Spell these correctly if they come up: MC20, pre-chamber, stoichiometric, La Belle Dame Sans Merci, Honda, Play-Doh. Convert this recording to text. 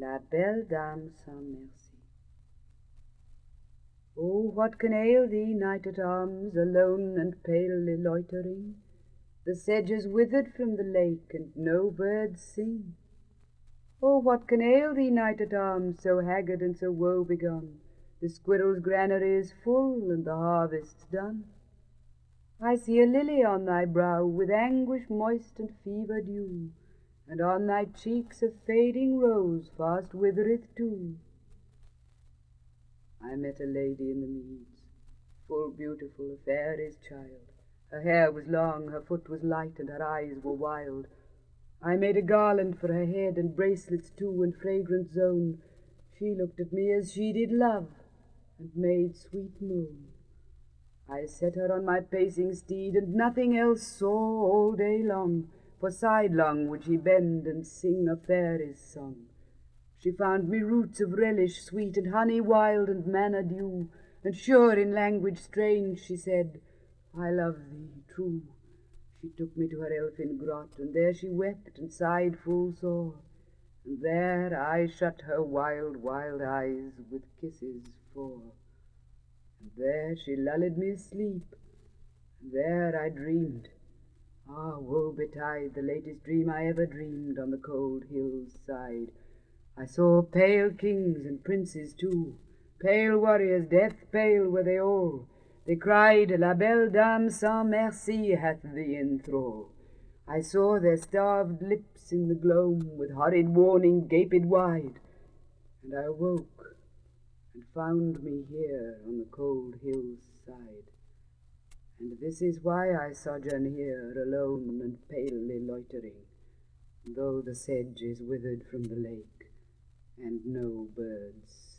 La Belle Dame Sans Merci. Oh, what can ail thee, knight-at-arms, alone and palely loitering? The sedge is withered from the lake, and no birds sing. Oh, what can ail thee, knight-at-arms, so haggard and so woe-begone? The squirrel's granary is full, and the harvest's done. I see a lily on thy brow, with anguish moist and fever dew, and on thy cheeks a fading rose fast withereth too. I met a lady in the meads, full beautiful, a fairy's child. Her hair was long, her foot was light, and her eyes were wild. I made a garland for her head, and bracelets too, and fragrant zone. She looked at me as she did love, and made sweet moan. I set her on my pacing steed, and nothing else saw all day long, for sidelong would she bend and sing a fairy's song. She found me roots of relish sweet, and honey wild, and manna dew, and sure in language strange she said, I love thee true. She took me to her elfin grot, and there she wept and sighed full sore, and there I shut her wild, wild eyes with kisses four. And there she lulled me asleep, and there I dreamed. Ah, woe betide the latest dream I ever dreamed on the cold hill's side. I saw pale kings and princes too, pale warriors, death-pale were they all. They cried, La Belle Dame Sans Merci hath thee in thrall. I saw their starved lips in the gloam, with horrid warning gaped wide. And I awoke, and found me here on the cold hill's side. And this is why I sojourn here, alone and palely loitering, though the sedge is withered from the lake, and no birds